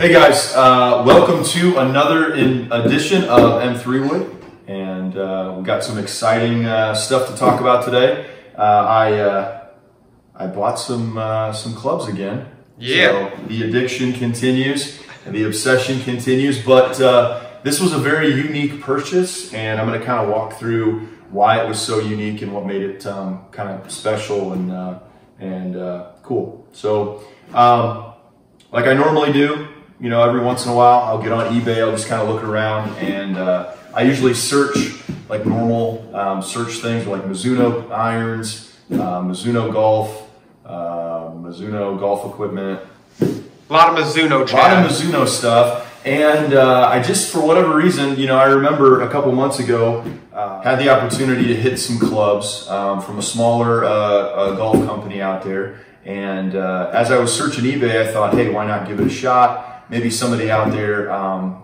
Hey guys, welcome to another edition of M3Wood, and we've got some exciting stuff to talk about today. I bought some clubs again. Yeah. So the addiction continues, and the obsession continues, but this was a very unique purchase, and I'm going to kind of walk through why it was so unique and what made it kind of special and cool. So, like I normally do, you know, every once in a while I'll get on eBay, I'll just kind of look around, and I usually search like normal search things like Mizuno irons, Mizuno golf equipment. A lot of Mizuno, Chad. A lot of Mizuno stuff. And I just, for whatever reason, you know, I remember a couple months ago, had the opportunity to hit some clubs from a smaller golf company out there. And as I was searching eBay, I thought, hey, why not give it a shot? Maybe somebody out there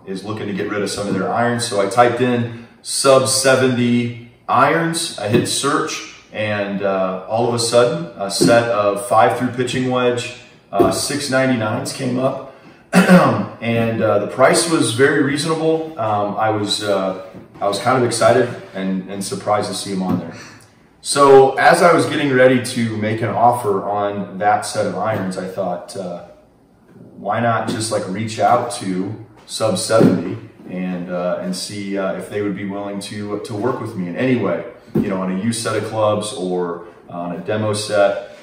is looking to get rid of some of their irons. So I typed in Sub70 irons, I hit search, and all of a sudden, a set of 5-through pitching wedge 699s came up. And the price was very reasonable. I was kind of excited and surprised to see them on there. So as I was getting ready to make an offer on that set of irons, I thought, why not just like reach out to Sub70 and see if they would be willing to work with me in any way, you know, on a used set of clubs or on a demo set.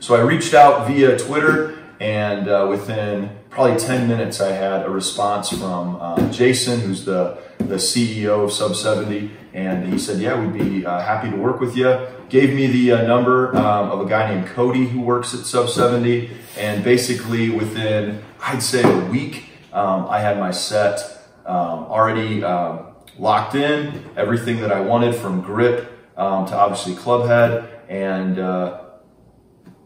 So I reached out via Twitter, and within probably 10 minutes, I had a response from Jason, who's the CEO of Sub70, and he said, yeah, we'd be happy to work with you. Gave me the number of a guy named Cody who works at Sub70, and basically within, I'd say, a week, I had my set already locked in, everything that I wanted from grip to obviously club head, and a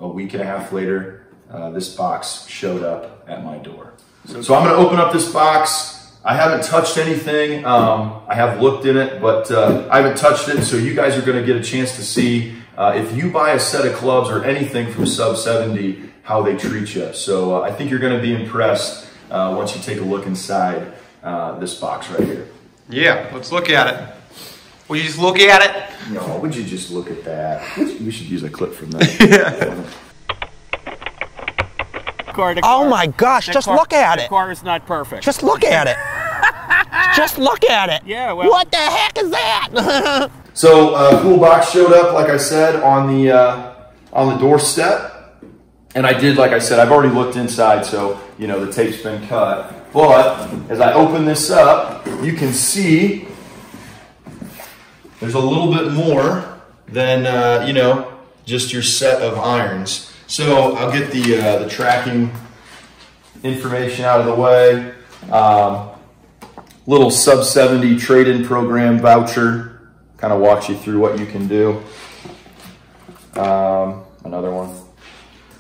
week and a half later, this box showed up at my door. So I'm going to open up this box. I haven't touched anything. I have looked in it, but I haven't touched it. So you guys are going to get a chance to see if you buy a set of clubs or anything from Sub70, how they treat you. So I think you're going to be impressed once you take a look inside this box right here. Yeah, let's look at it. Would you just look at it? No, would you just look at that? We should use a clip from that. Yeah. Oh my gosh, just look at it. The car is not perfect. Just look at it. Just look at it. Yeah, well. What the heck is that? So, cool box showed up, like I said, on the doorstep. And I did, like I said, I've already looked inside, so, you know, the tape's been cut. But as I open this up, you can see there's a little bit more than, you know, just your set of irons. So I'll get the tracking information out of the way. Little Sub70 trade-in program voucher. Kind of walks you through what you can do. Another one.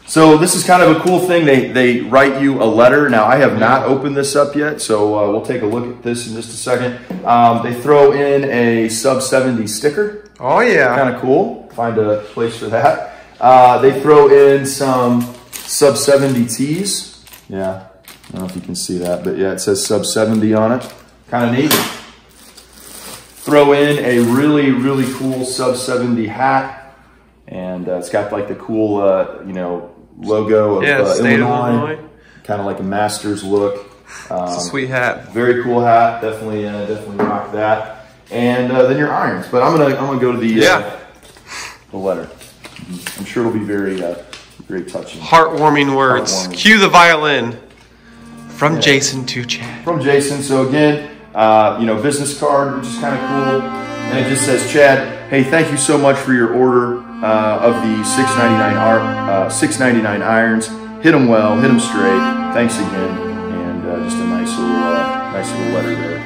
So this is kind of a cool thing. They write you a letter. Now I have not opened this up yet, so we'll take a look at this in just a second. They throw in a Sub70 sticker. Oh yeah. Kind of cool. Find a place for that. They throw in some Sub70 tees. Yeah, I don't know if you can see that, but yeah, it says Sub70 on it. Kind of neat. Throw in a really, really cool Sub70 hat, and it's got like the cool, you know, logo of Illinois. Kind of like a Masters look. It's a sweet hat. Very cool hat. Definitely, definitely rock that. And then your irons. But I'm gonna go to the letter. I'm sure it'll be very, very touching. Heartwarming words. Heartwarming. Cue the violin. From Jason to Chad. From Jason. So again, you know, business card, which is kind of cool. And it just says, Chad, hey, thank you so much for your order of the 699 irons. Hit them well. Hit them straight. Thanks again. And just a nice little letter there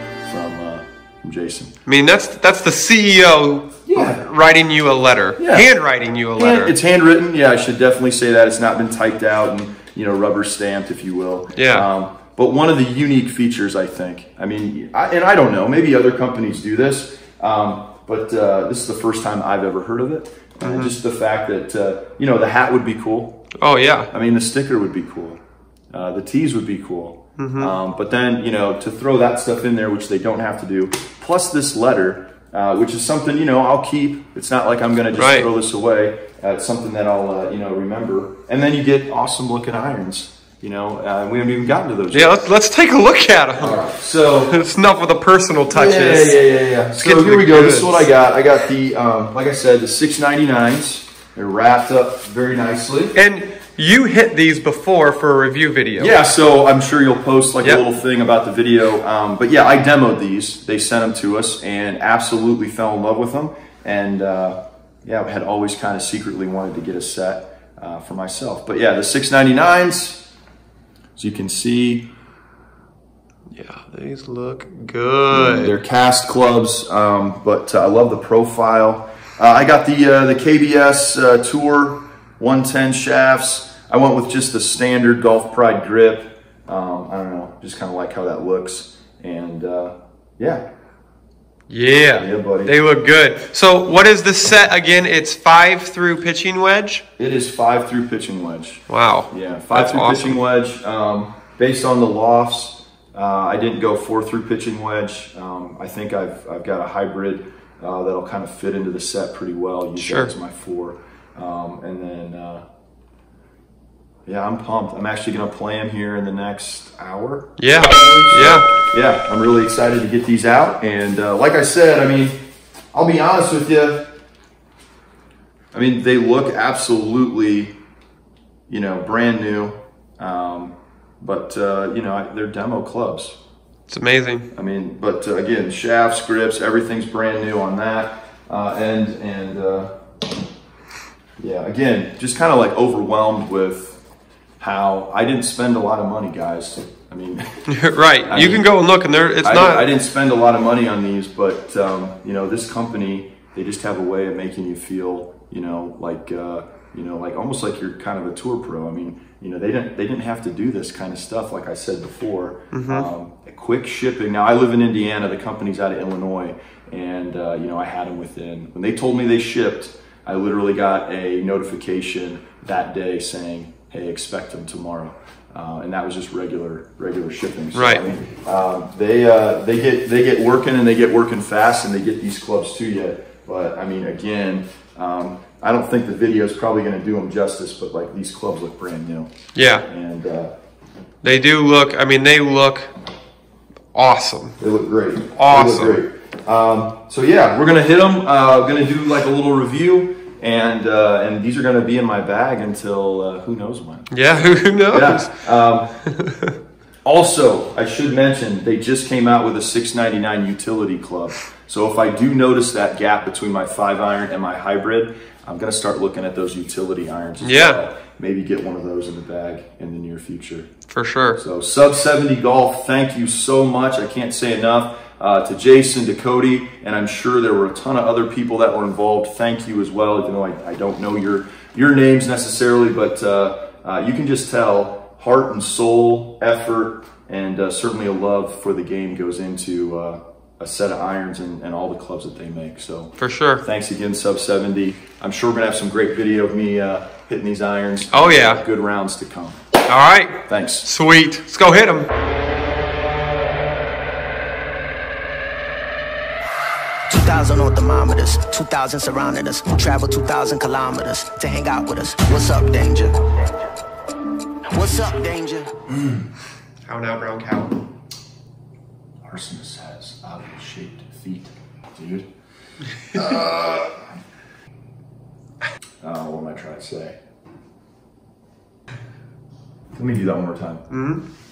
from Jason. I mean, that's the CEO. Yeah. Writing you a letter. Yeah. Handwriting you a letter. It's handwritten. Yeah, I should definitely say that. It's not been typed out and, you know, rubber stamped, if you will. Yeah. But one of the unique features, I think. I mean, I don't know. Maybe other companies do this. But this is the first time I've ever heard of it. Mm-hmm. And just the fact that, you know, the hat would be cool. Oh, yeah. I mean, the sticker would be cool. The tees would be cool. Mm-hmm. But then, you know, to throw that stuff in there, which they don't have to do, plus this letter, which is something, you know, I'll keep. It's not like I'm going to just throw this away. It's something that I'll, you know, remember. And then you get awesome looking irons. You know, we haven't even gotten to those. Yeah, let's take a look at them. All right, so it's enough of the personal touches. Yeah. So here we go. This is what I got. I got the, like I said, the 699s. They're wrapped up very nicely. And you hit these before for a review video. Yeah, so I'm sure you'll post like a little thing about the video. But yeah, I demoed these. They sent them to us and absolutely fell in love with them. And yeah, I had always kind of secretly wanted to get a set for myself. But yeah, the 699s. As you can see, yeah, these look good. They're cast clubs, but I love the profile. I got the KBS Tour 110 shafts. I went with just the standard Golf Pride grip. I don't know, just kind of like how that looks, and yeah, buddy, they look good. So what is this set again? It's 5-through pitching wedge? It is 5-through pitching wedge. Wow. Yeah, 5-through pitching wedge. Based on the lofts, I didn't go 4-through pitching wedge. I think I've got a hybrid that'll kind of fit into the set pretty well. Sure. That's my 4. And then, yeah, I'm pumped. I'm actually going to play them here in the next hour. Yeah, yeah. I'm really excited to get these out. And like I said, I mean, I'll be honest with you. I mean, they look absolutely, you know, brand new. But, you know, they're demo clubs. It's amazing. I mean, but again, shafts, grips, everything's brand new on that. Yeah, again, just kind of like overwhelmed with how I didn't spend a lot of money, guys. I mean, you can go and look, and there it's I didn't spend a lot of money on these, but you know, this company, they just have a way of making you feel, you know, like almost like you're kind of a tour pro. I mean, you know, they didn't have to do this kind of stuff, like I said before. Mm-hmm. Quick shipping. Now I live in Indiana. The company's out of Illinois, and you know, I had them within when they told me they shipped. I literally got a notification that day saying, "Hey, expect them tomorrow," and that was just regular shipping. So, I mean, they get working, and they get working fast, and they get these clubs to you. But I mean, again, I don't think the video is probably going to do them justice. But like, these clubs look brand new. Yeah, and they do look. I mean, they look awesome. They look great. Awesome. They look great. So yeah, we're gonna hit them. Gonna do like a little review. And these are going to be in my bag until who knows when. Yeah, who knows? Yeah. Also, I should mention, they just came out with a 699 utility club. So if I do notice that gap between my 5-iron and my hybrid, I'm going to start looking at those utility irons as well. Maybe get one of those in the bag in the near future. For sure. So Sub70 Golf, thank you so much. I can't say enough. To Jason, to Cody, and I'm sure there were a ton of other people that were involved. Thank you as well, even though I don't know your names necessarily, but you can just tell heart and soul, effort, and certainly a love for the game goes into a set of irons and all the clubs that they make. So for sure, thanks again, Sub70. I'm sure we're gonna have some great video of me hitting these irons. Oh yeah, good rounds to come. All right, thanks. Sweet, let's go hit them. 2,000 on thermometers, 2,000 surrounding us, travel 2,000 kilometers to hang out with us. What's up, danger? What's up, danger? Cow now, brown cow. Arsonist has oddly-shaped feet, dude. What am I trying to say? Let me do that one more time. Mm-hmm.